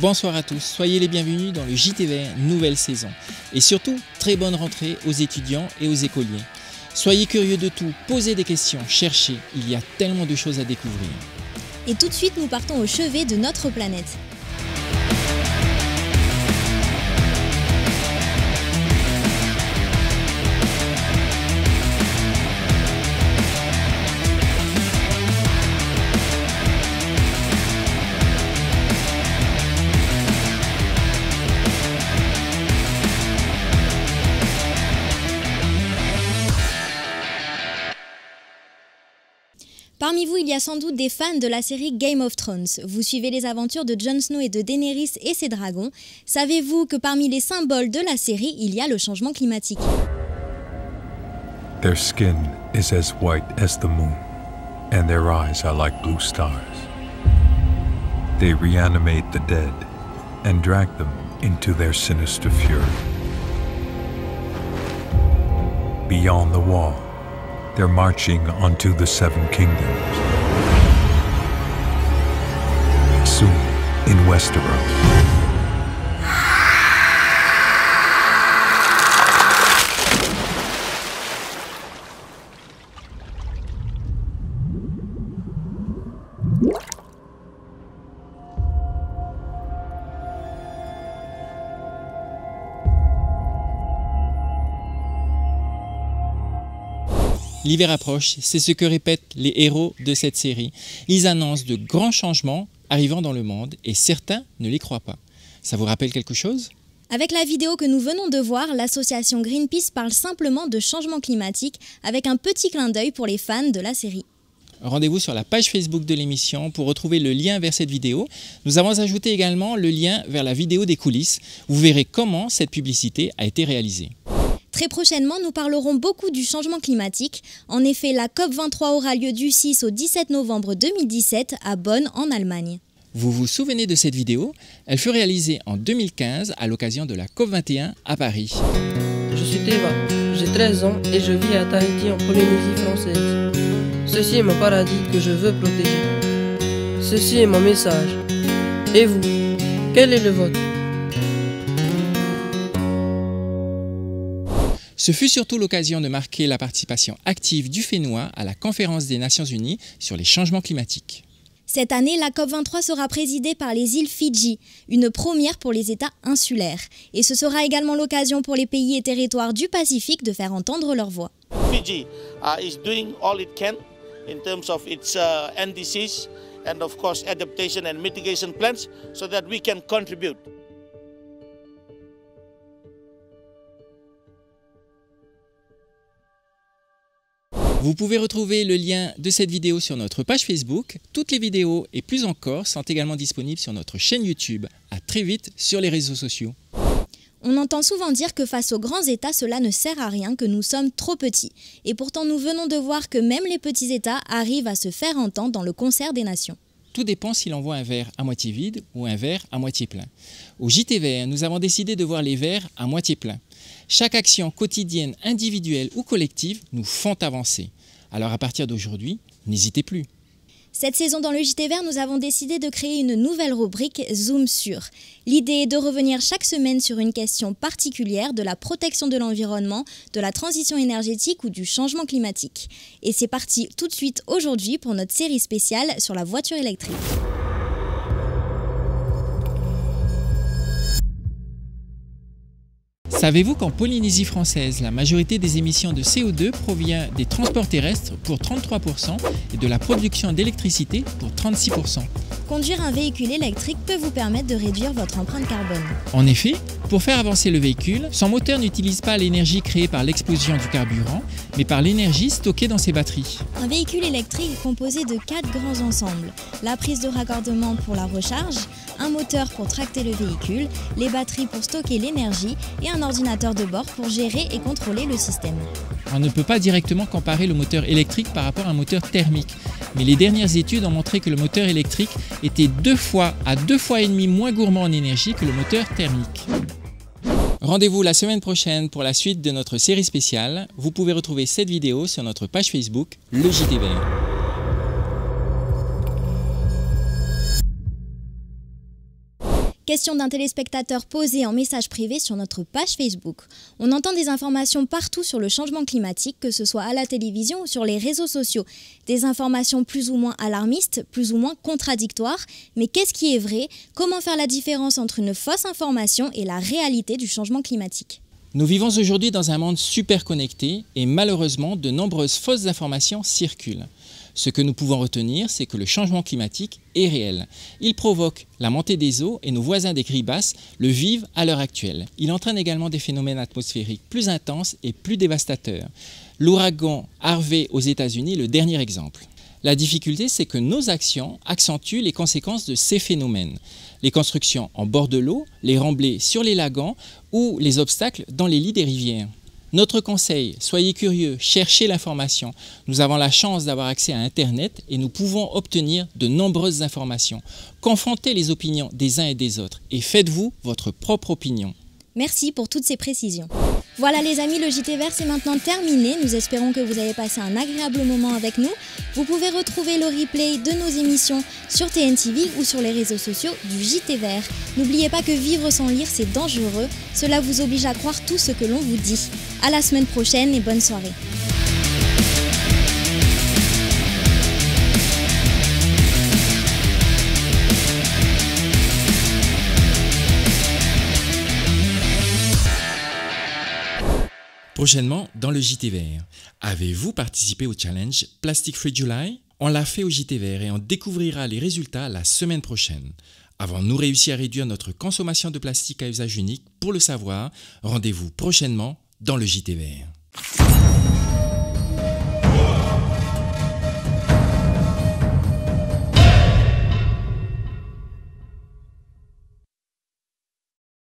Bonsoir à tous, soyez les bienvenus dans le JTVR nouvelle saison. Et surtout, très bonne rentrée aux étudiants et aux écoliers. Soyez curieux de tout, posez des questions, cherchez, il y a tellement de choses à découvrir. Et tout de suite, nous partons au chevet de notre planète. Parmi vous, il y a sans doute des fans de la série Game of Thrones. Vous suivez les aventures de Jon Snow et de Daenerys et ses dragons. Savez-vous que parmi les symboles de la série, il y a le changement climatique? Their skin is as white as the moon, and their eyes are like blue stars. They reanimate the dead and drag them into their sinister fury. Beyond the wall, they're marching onto the Seven Kingdoms. Soon, in Westeros. L'hiver approche, c'est ce que répètent les héros de cette série. Ils annoncent de grands changements arrivant dans le monde et certains ne les croient pas. Ça vous rappelle quelque chose? Avec la vidéo que nous venons de voir, l'association Greenpeace parle simplement de changement climatique avec un petit clin d'œil pour les fans de la série. Rendez-vous sur la page Facebook de l'émission pour retrouver le lien vers cette vidéo. Nous avons ajouté également le lien vers la vidéo des coulisses. Vous verrez comment cette publicité a été réalisée. Très prochainement, nous parlerons beaucoup du changement climatique. En effet, la COP23 aura lieu du 6 au 17 novembre 2017 à Bonn, en Allemagne. Vous vous souvenez de cette vidéo? Elle fut réalisée en 2015 à l'occasion de la COP21 à Paris. Je suis Théba, j'ai 13 ans et je vis à Tahiti en Polynésie française. Ceci est mon paradis que je veux protéger. Ceci est mon message. Et vous, quel est le vôtre? Ce fut surtout l'occasion de marquer la participation active du Fénois à la conférence des Nations Unies sur les changements climatiques. Cette année, la COP23 sera présidée par les îles Fidji, une première pour les États insulaires. Et ce sera également l'occasion pour les pays et territoires du Pacifique de faire entendre leur voix. Fidji is doing all it can in terms of its NDCs and of course adaptation and mitigation plans so that we can contribute. Vous pouvez retrouver le lien de cette vidéo sur notre page Facebook. Toutes les vidéos et plus encore sont également disponibles sur notre chaîne YouTube. À très vite sur les réseaux sociaux. On entend souvent dire que face aux grands États, cela ne sert à rien, que nous sommes trop petits. Et pourtant, nous venons de voir que même les petits États arrivent à se faire entendre dans le concert des nations. Tout dépend si l'on voit un verre à moitié vide ou un verre à moitié plein. Au JTVR, nous avons décidé de voir les verres à moitié pleins. Chaque action quotidienne, individuelle ou collective nous font avancer. Alors à partir d'aujourd'hui, n'hésitez plus. Cette saison dans le JTVR, nous avons décidé de créer une nouvelle rubrique Zoom sur. L'idée est de revenir chaque semaine sur une question particulière de la protection de l'environnement, de la transition énergétique ou du changement climatique. Et c'est parti tout de suite aujourd'hui pour notre série spéciale sur la voiture électrique. Savez-vous qu'en Polynésie française, la majorité des émissions de CO2 provient des transports terrestres pour 33% et de la production d'électricité pour 36%. Conduire un véhicule électrique peut vous permettre de réduire votre empreinte carbone. En effet, pour faire avancer le véhicule, son moteur n'utilise pas l'énergie créée par l'explosion du carburant, mais par l'énergie stockée dans ses batteries. Un véhicule électrique est composé de 4 grands ensembles. La prise de raccordement pour la recharge, un moteur pour tracter le véhicule, les batteries pour stocker l'énergie et un ordinateur de bord pour gérer et contrôler le système. On ne peut pas directement comparer le moteur électrique par rapport à un moteur thermique, mais les dernières études ont montré que le moteur électrique était 2 à 2,5 fois moins gourmand en énergie que le moteur thermique. Rendez-vous la semaine prochaine pour la suite de notre série spéciale. Vous pouvez retrouver cette vidéo sur notre page Facebook, le JTVR. Question d'un téléspectateur posée en message privé sur notre page Facebook. On entend des informations partout sur le changement climatique, que ce soit à la télévision ou sur les réseaux sociaux. Des informations plus ou moins alarmistes, plus ou moins contradictoires. Mais qu'est-ce qui est vrai? Comment faire la différence entre une fausse information et la réalité du changement climatique? Nous vivons aujourd'hui dans un monde super connecté et malheureusement de nombreuses fausses informations circulent. Ce que nous pouvons retenir, c'est que le changement climatique est réel. Il provoque la montée des eaux et nos voisins des Greenpeace le vivent à l'heure actuelle. Il entraîne également des phénomènes atmosphériques plus intenses et plus dévastateurs. L'ouragan Harvey aux États-Unis est le dernier exemple. La difficulté, c'est que nos actions accentuent les conséquences de ces phénomènes. Les constructions en bord de l'eau, les remblais sur les lagans ou les obstacles dans les lits des rivières. Notre conseil, soyez curieux, cherchez l'information. Nous avons la chance d'avoir accès à Internet et nous pouvons obtenir de nombreuses informations. Confrontez les opinions des uns et des autres et faites-vous votre propre opinion. Merci pour toutes ces précisions. Voilà les amis, le JTVR c'est maintenant terminé. Nous espérons que vous avez passé un agréable moment avec nous. Vous pouvez retrouver le replay de nos émissions sur TNTV ou sur les réseaux sociaux du JTVR. N'oubliez pas que vivre sans lire c'est dangereux. Cela vous oblige à croire tout ce que l'on vous dit. À la semaine prochaine et bonne soirée. Prochainement dans le JTVR. Avez-vous participé au challenge Plastic Free July? On l'a fait au JTVR et on découvrira les résultats la semaine prochaine. Avons-nous réussi à réduire notre consommation de plastique à usage unique? Pour le savoir, rendez-vous prochainement dans le JTVR.